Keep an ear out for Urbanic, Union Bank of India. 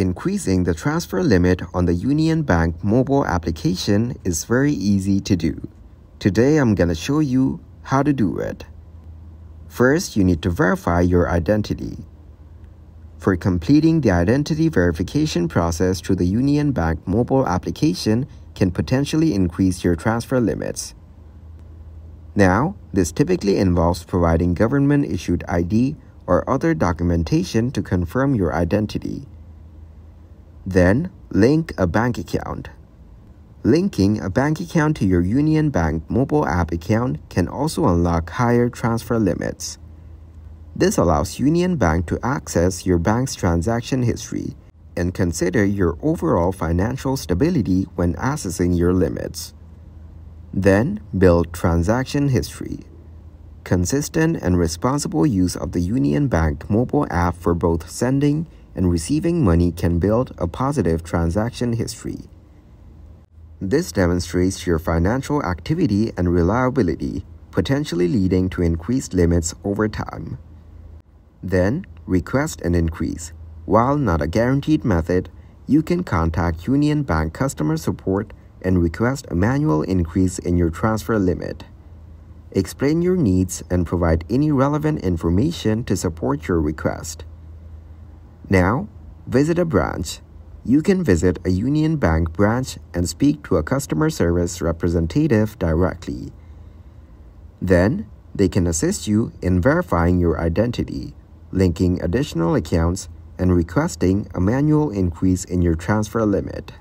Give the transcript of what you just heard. Increasing the transfer limit on the Union Bank mobile application is very easy to do. Today I'm gonna show you how to do it. First, you need to verify your identity. For completing the identity verification process through the Union Bank mobile application can potentially increase your transfer limits. Now, this typically involves providing government-issued ID or other documentation to confirm your identity. Then, link a bank account. Linking a bank account to your Union Bank mobile app account can also unlock higher transfer limits. This allows Union Bank to access your bank's transaction history and consider your overall financial stability when accessing your limits. Then, build transaction history. Consistent and responsible use of the Union Bank mobile app for both sending and receiving money can build a positive transaction history. This demonstrates your financial activity and reliability, potentially leading to increased limits over time. Then, request an increase. While not a guaranteed method, you can contact Union Bank customer support and request a manual increase in your transfer limit. Explain your needs and provide any relevant information to support your request. Now, visit a branch. You can visit a Union Bank branch and speak to a customer service representative directly. Then, they can assist you in verifying your identity, linking additional accounts, and requesting a manual increase in your transfer limit.